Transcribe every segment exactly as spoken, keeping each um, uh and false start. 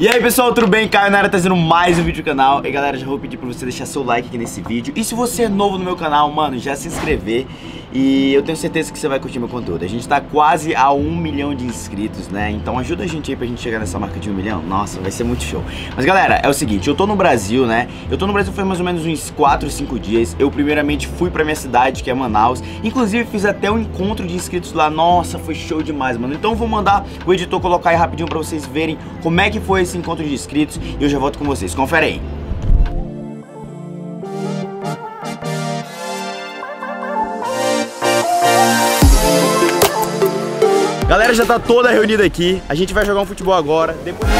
E aí pessoal, tudo bem? Caio Araújo trazendo mais um vídeo do canal. E galera, já vou pedir pra você deixar seu like aqui nesse vídeo. E se você é novo no meu canal, mano, já se inscrever. E eu tenho certeza que você vai curtir meu conteúdo. A gente tá quase a um milhão de inscritos, né? Então ajuda a gente aí pra gente chegar nessa marca de um milhão. Nossa, vai ser muito show. Mas galera, é o seguinte, eu tô no Brasil, né? Eu tô no Brasil faz mais ou menos uns quatro, cinco dias. Eu primeiramente fui pra minha cidade, que é Manaus. Inclusive fiz até um encontro de inscritos lá. Nossa, foi show demais, mano. Então eu vou mandar o editor colocar aí rapidinho pra vocês verem como é que foi esse encontro de inscritos e eu já volto com vocês. Confere aí. Galera, já tá toda reunida aqui. A gente vai jogar um futebol agora. Depois...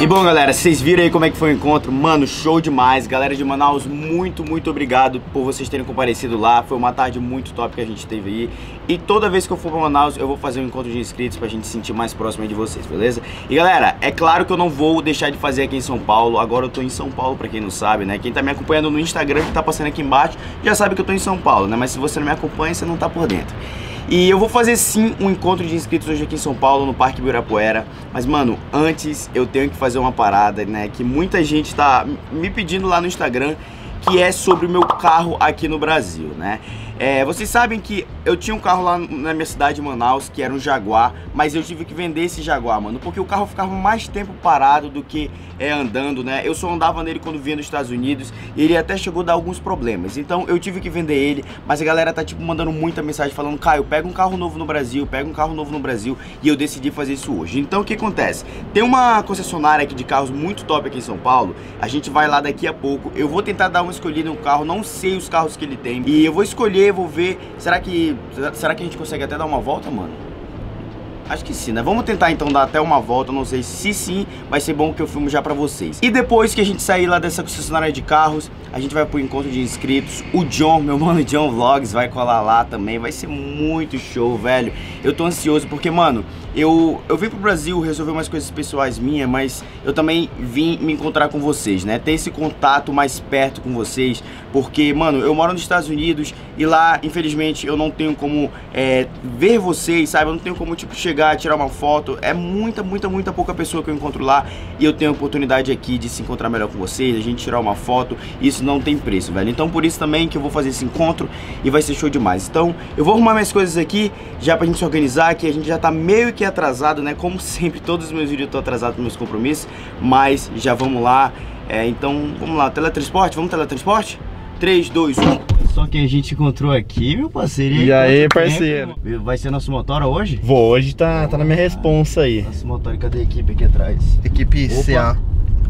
E bom galera, vocês viram aí como é que foi o encontro, mano, show demais, galera de Manaus, muito, muito obrigado por vocês terem comparecido lá, foi uma tarde muito top que a gente teve aí, e toda vez que eu for pra Manaus eu vou fazer um encontro de inscritos pra gente se sentir mais próximo aí de vocês, beleza? E galera, é claro que eu não vou deixar de fazer aqui em São Paulo, agora eu tô em São Paulo pra quem não sabe, né, quem tá me acompanhando no Instagram que tá passando aqui embaixo já sabe que eu tô em São Paulo, né, mas se você não me acompanha você não tá por dentro. E eu vou fazer sim um encontro de inscritos hoje aqui em São Paulo, no Parque Ibirapuera. Mas mano, antes eu tenho que fazer uma parada, né, que muita gente tá me pedindo lá no Instagram, que é sobre o meu carro aqui no Brasil, né. É, vocês sabem que eu tinha um carro lá na minha cidade, Manaus, que era um Jaguar, mas eu tive que vender esse Jaguar, mano, porque o carro ficava mais tempo parado do que é, andando, né? Eu só andava nele quando vinha dos Estados Unidos e ele até chegou a dar alguns problemas. Então eu tive que vender ele, mas a galera tá tipo mandando muita mensagem falando: Caio, pega um carro novo no Brasil, pega um carro novo no Brasil, e eu decidi fazer isso hoje. Então o que acontece? Tem uma concessionária aqui de carros muito top aqui em São Paulo, a gente vai lá daqui a pouco, eu vou tentar dar uma escolhida no carro, não sei os carros que ele tem, e eu vou escolher. Vou ver, será que será que a gente consegue até dar uma volta, mano? Acho que sim, né? Vamos tentar então dar até uma volta, não sei se sim, vai ser bom que eu filmo já pra vocês. E depois que a gente sair lá dessa concessionária de carros, a gente vai pro encontro de inscritos. O John, meu mano John Vlogs, vai colar lá também, vai ser muito show, velho. Eu tô ansioso porque, mano, eu, eu vim pro Brasil resolver umas coisas pessoais minhas, mas eu também vim me encontrar com vocês, né? Ter esse contato mais perto com vocês, porque, mano, eu moro nos Estados Unidos e lá, infelizmente, eu não tenho como é, ver vocês, sabe? Eu não tenho como, tipo, chegar, tirar uma foto, é muita, muita, muita pouca pessoa que eu encontro lá, e eu tenho a oportunidade aqui de se encontrar melhor com vocês, a gente tirar uma foto, isso não tem preço, velho. Então por isso também que eu vou fazer esse encontro e vai ser show demais. Então eu vou arrumar minhas coisas aqui, já pra gente se organizar, que a gente já tá meio que atrasado, né, como sempre, todos os meus vídeos eu tô atrasado com meus compromissos, mas já vamos lá, é, então vamos lá, teletransporte, vamos teletransporte? três, dois, um... Só que a gente encontrou aqui, meu parceiro. E aí, parceiro? Tempo. Vai ser nosso motora hoje? Vou, hoje tá, ah, tá na minha responsa aí. Nosso motora, cadê a equipe aqui atrás? Equipe C A.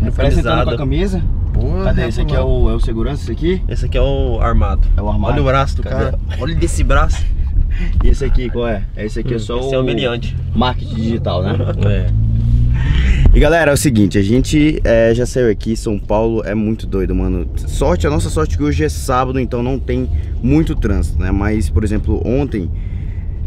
Apresentando com a camisa. Boa, cadê? Esse aqui é o, é o segurança, esse aqui? Esse aqui é o armado. É o armado. Olha o braço do cara. Olha desse braço. E esse aqui, qual é? Esse aqui é só esse o... é o meliante. Marketing digital, né? É. E galera, é o seguinte, a gente é, já saiu aqui, São Paulo é muito doido, mano. Sorte, a nossa sorte que hoje é sábado, então não tem muito trânsito, né? Mas, por exemplo, ontem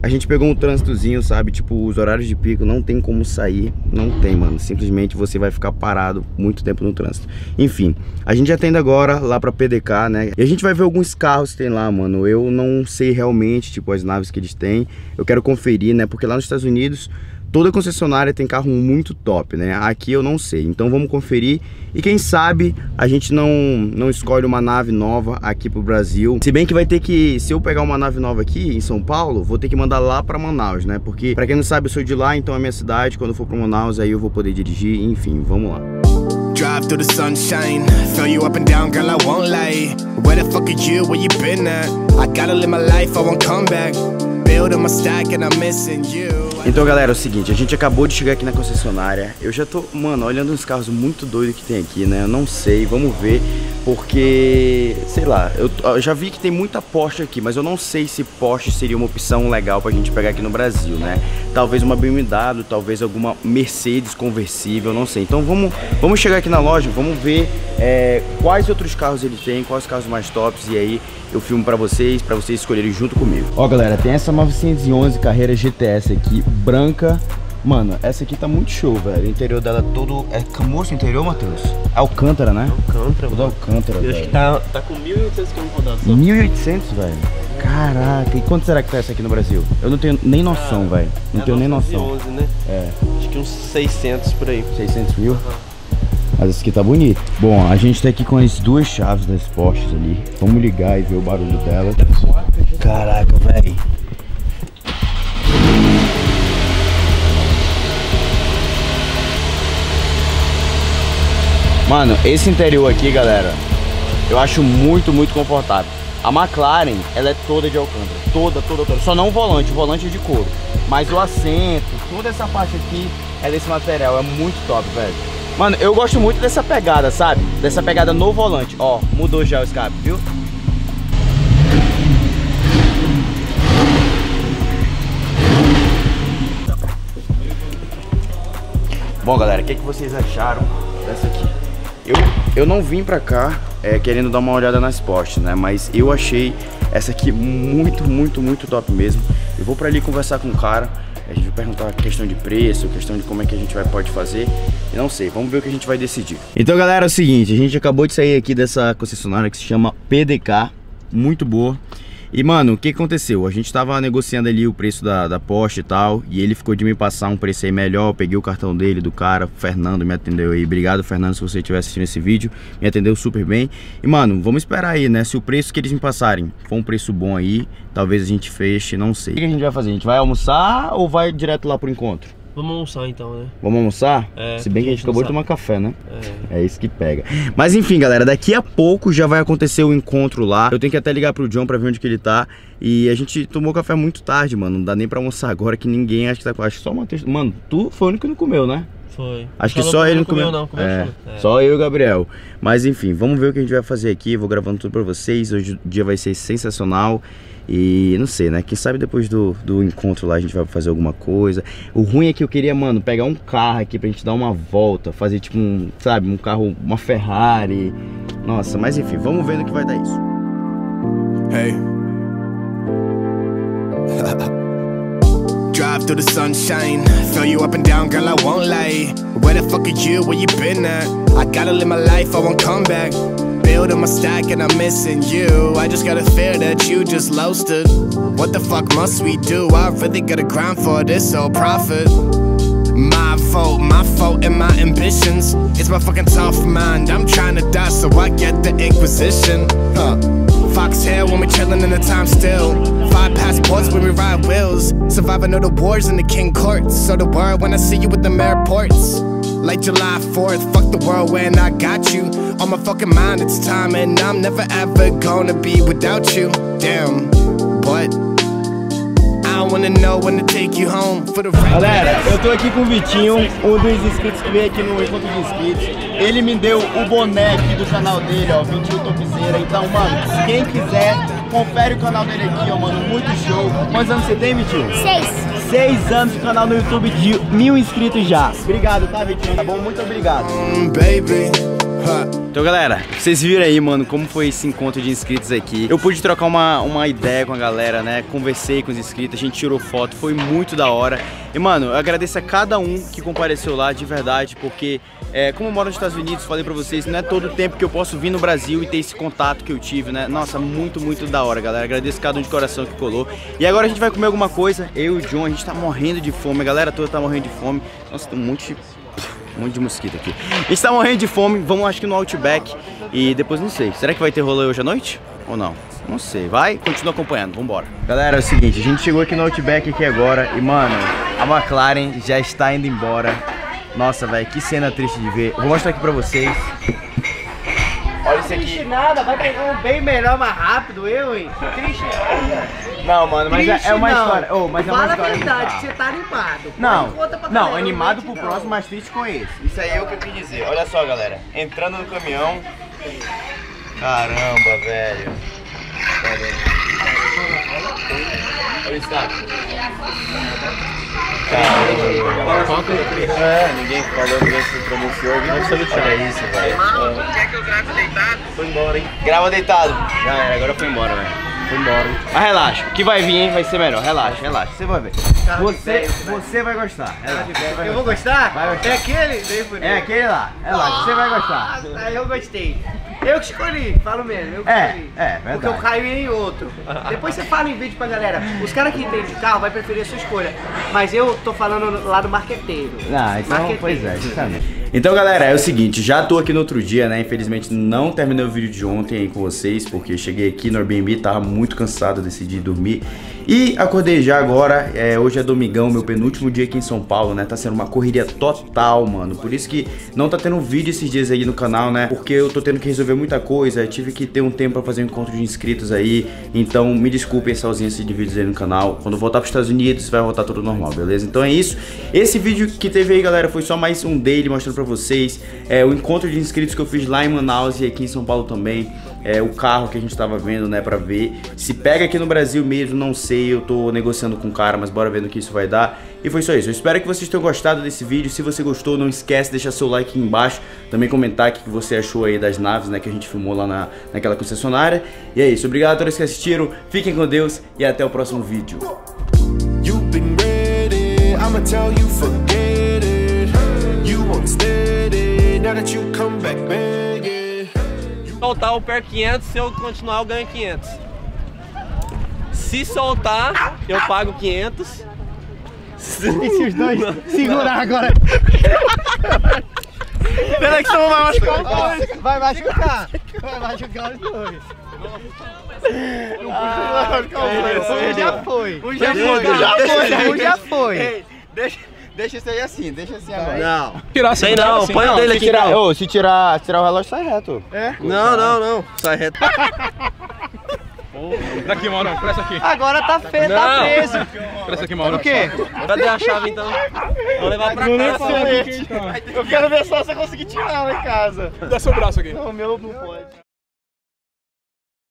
a gente pegou um trânsitozinho, sabe? Tipo, os horários de pico, não tem como sair, não tem, mano. Simplesmente você vai ficar parado muito tempo no trânsito. Enfim, a gente já tá indo agora lá pra P D K, né? E a gente vai ver alguns carros que tem lá, mano. Eu não sei realmente, tipo, as naves que eles têm. Eu quero conferir, né? Porque lá nos Estados Unidos... toda concessionária tem carro muito top, né? Aqui eu não sei, então vamos conferir. E quem sabe a gente não, não escolhe uma nave nova aqui pro Brasil. Se bem que vai ter que, se eu pegar uma nave nova aqui em São Paulo, vou ter que mandar lá pra Manaus, né? Porque pra quem não sabe, eu sou de lá, então é minha cidade. Quando eu for pra Manaus, aí eu vou poder dirigir, enfim, vamos lá. Drive through the sunshine, throw you up and down, girl, I won't lie. Where the fuck are you, where you been at? I gotta live my life, I won't come back. Então galera, é o seguinte, a gente acabou de chegar aqui na concessionária. Eu já tô, mano, olhando os carros muito doidos que tem aqui, né? Eu não sei, vamos ver. Porque, sei lá, eu, eu já vi que tem muita Porsche aqui, mas eu não sei se Porsche seria uma opção legal pra gente pegar aqui no Brasil, né? Talvez uma B M W, talvez alguma Mercedes conversível, não sei. Então vamos, vamos chegar aqui na loja, vamos ver é, quais outros carros ele tem, quais carros mais tops, e aí eu filmo pra vocês, pra vocês escolherem junto comigo. Ó galera, tem essa novecentos e onze Carrera G T S aqui, branca. Mano, essa aqui tá muito show, velho. O interior dela todo... É camurça o interior, Matheus? Alcântara, né? Alcântara, mano. Alcântara, velho. Eu acho que tá, tá com mil e oitocentos quilômetros rodados. mil e oitocentos, velho? Caraca. E quanto será que tá essa aqui no Brasil? Eu não tenho nem noção, velho. Não tenho nem noção. onze, né? É. Acho que uns seiscentos por aí. seiscentos mil? Uhum. Mas essa aqui tá bonita. Bom, a gente tá aqui com as duas chaves das Porsches ali. Vamos ligar e ver o barulho dela. Caraca, velho. Mano, esse interior aqui, galera, eu acho muito, muito confortável. A McLaren, ela é toda de Alcântara, toda, toda, toda. Só não o volante, o volante é de couro. Mas o assento, toda essa parte aqui é desse material, é muito top, velho. Mano, eu gosto muito dessa pegada, sabe? Dessa pegada no volante. Ó, mudou já o escape, viu? Bom, galera, o que, que vocês acharam dessa aqui? Eu, eu não vim pra cá é, querendo dar uma olhada nas Porsche, né? Mas eu achei essa aqui muito, muito, muito top mesmo. Eu vou pra ali conversar com o cara. A gente vai perguntar questão de preço, questão de como é que a gente vai, pode fazer. Eu não sei, vamos ver o que a gente vai decidir. Então galera, é o seguinte, a gente acabou de sair aqui dessa concessionária que se chama P D K. Muito boa. E mano, o que aconteceu? A gente tava negociando ali o preço da, da Porsche e tal, e ele ficou de me passar um preço aí melhor. Eu peguei o cartão dele, do cara, Fernando me atendeu aí. Obrigado, Fernando, se você estiver assistindo esse vídeo, me atendeu super bem. E mano, vamos esperar aí, né? Se o preço que eles me passarem for um preço bom aí, talvez a gente feche, não sei. O que a gente vai fazer? A gente vai almoçar ou vai direto lá pro encontro? Vamos almoçar então, né? Vamos almoçar? É, se bem que a gente acabou de tomar café, né? É. É isso que pega. Mas enfim, galera, daqui a pouco já vai acontecer o encontro lá. Eu tenho que até ligar pro John pra ver onde que ele tá. E a gente tomou café muito tarde, mano. Não dá nem pra almoçar agora que ninguém acha que tá com... Acho que só o Matheus... Mano, tu foi o único que não comeu, né? Foi. Acho que só ele não comeu. Não comeu, é, é. Só eu e o Gabriel. Mas enfim, vamos ver o que a gente vai fazer aqui. Eu vou gravando tudo pra vocês. Hoje o dia vai ser sensacional. E não sei, né? Quem sabe depois do, do encontro lá a gente vai fazer alguma coisa. O ruim é que eu queria, mano, pegar um carro aqui pra gente dar uma volta. Fazer tipo um, sabe, um carro, uma Ferrari. Nossa, mas enfim, vamos ver no que vai dar isso. Hey. Drive through the sunshine. Throw you up and down, girl, I won't lie. Where the fuck are you? Where you been at? I gotta live my life, I won't come back. Build on my stack and I'm missing you. I just got a fear that you just lost it. What the fuck must we do? I really gotta grind for this old profit. My fault, my fault and my ambitions. It's my fucking tough mind. I'm trying to die so I get the inquisition. Huh. Fox hair when we chillin' in the time still. Five passports when we ride wheels. Surviving all the wars in the king courts. So the word when I see you at the airports. Like July fourth, fuck the world when I got you. On my fucking mind, it's time and I'm never ever gonna be without you. Damn, but I wanna know when to take you home for the rest. Galera, eu tô aqui com o Vitinho, um dos inscritos que veio aqui no encontro de inscritos. Ele me deu o boné aqui do canal dele, ó, Vitinho Topseira. Então, mano, quem quiser, confere o canal dele aqui, ó, mano, muito show. Quantos anos você tem, Vitinho? Seis. Seis anos de canal no YouTube, de mil inscritos já. Obrigado, tá, Vitinho? Tá bom? Muito obrigado. Então, galera, vocês viram aí, mano, como foi esse encontro de inscritos aqui. Eu pude trocar uma, uma ideia com a galera, né? Conversei com os inscritos, a gente tirou foto, foi muito da hora. E, mano, eu agradeço a cada um que compareceu lá, de verdade, porque... É, como eu moro nos Estados Unidos, falei pra vocês, não é todo o tempo que eu posso vir no Brasil e ter esse contato que eu tive, né? Nossa, muito, muito da hora, galera. Agradeço cada um de coração que colou. E agora a gente vai comer alguma coisa. Eu e o John, a gente tá morrendo de fome. A galera toda tá morrendo de fome. Nossa, tem um monte de, um monte de mosquito aqui. A gente tá morrendo de fome. Vamos, acho que no Outback. E depois, não sei. Será que vai ter rolê hoje à noite? Ou não? Não sei. Vai, continua acompanhando. Vambora. Galera, é o seguinte. A gente chegou aqui no Outback aqui agora. E, mano, a McLaren já está indo embora. Nossa, velho, que cena triste de ver. Vou mostrar aqui pra vocês. Olha isso aqui. Triste nada, vai pegar um bem melhor, mais rápido, eu, hein? Triste nada. Não, mano, mas triste, é uma não. história. Oh, mas Fala é uma história a verdade, que você tá animado. Não, pra não, galera, animado pro não. próximo, mas triste com esse. Isso aí é o que eu quis dizer. Olha só, galera. Entrando no caminhão. Caramba, velho. Olha isso, cara. É, ninguém falou, ninguém se pronunciou. Olha isso, velho. Quer que eu grave deitado? Foi embora, hein? Grava deitado. Já era, agora foi embora, velho. Foi embora. Mas relaxa, o que vai vir, hein, vai ser melhor. Relaxa, relaxa. Você vai ver. Você, você vai gostar. Relaxa, você vai eu vou gostar? Vai gostar. É aquele? É aquele lá. Relaxa, você vai gostar. Ah, eu gostei. Eu que escolhi, falo mesmo. Eu que é, escolhi. É, verdade. Porque eu caio em outro. Depois você fala em vídeo pra galera. Os caras que entendem de carro vai preferir a sua escolha. Mas eu tô falando lá do marqueteiro. Ah, então marqueteiro. Pois é, justamente. Então, galera, é o seguinte, já tô aqui no outro dia, né? Infelizmente não terminei o vídeo de ontem aí com vocês, porque cheguei aqui no Airbnb, tava muito cansado, decidi dormir. E acordei já agora, é, hoje é domingão, meu penúltimo dia aqui em São Paulo, né? Tá sendo uma correria total, mano. Por isso que não tá tendo vídeo esses dias aí no canal, né? Porque eu tô tendo que resolver muita coisa, tive que ter um tempo pra fazer um encontro de inscritos aí. Então, me desculpem essa ausência de vídeos aí no canal. Quando voltar pros Estados Unidos, vai voltar tudo normal, beleza? Então é isso. Esse vídeo que teve aí, galera, foi só mais um daily mostrando pra vocês, é, o encontro de inscritos que eu fiz lá em Manaus e aqui em São Paulo também, é, o carro que a gente tava vendo, né, pra ver se pega aqui no Brasil mesmo, não sei, eu tô negociando com o cara, mas bora ver no que isso vai dar. E foi só isso, eu espero que vocês tenham gostado desse vídeo. Se você gostou, não esquece de deixar seu like aqui embaixo, também comentar o que você achou aí das naves, né, que a gente filmou lá na, naquela concessionária. E é isso, obrigado a todos que assistiram, fiquem com Deus e até o próximo vídeo. Soltar o per quinhentos, se eu continuar eu ganho quinhentos. Se soltar, eu pago quinhentos. Se os dois segurar agora. Peraí que senão vai machucar os dois. Vai machucar. Vai machucar os dois. Um já foi. Um já foi. Um já foi. Um já foi. Deixa. Deixa isso aí assim, deixa assim agora. Não. Tirar, se Sei tirar não, assim, põe o dele aqui. Tirar, oh, se tirar, tirar o relógio, sai reto. É? Não, não, não. Sai reto. Presta aqui, Mauro. Presta aqui. Agora tá feio, tá preso. Presta aqui, Mauro. O quê? Cadê a chave então? Vou levar pra casa. Eu quero ver só se eu conseguir tirar lá em casa. Dá seu braço aqui. Não, o meu não pode.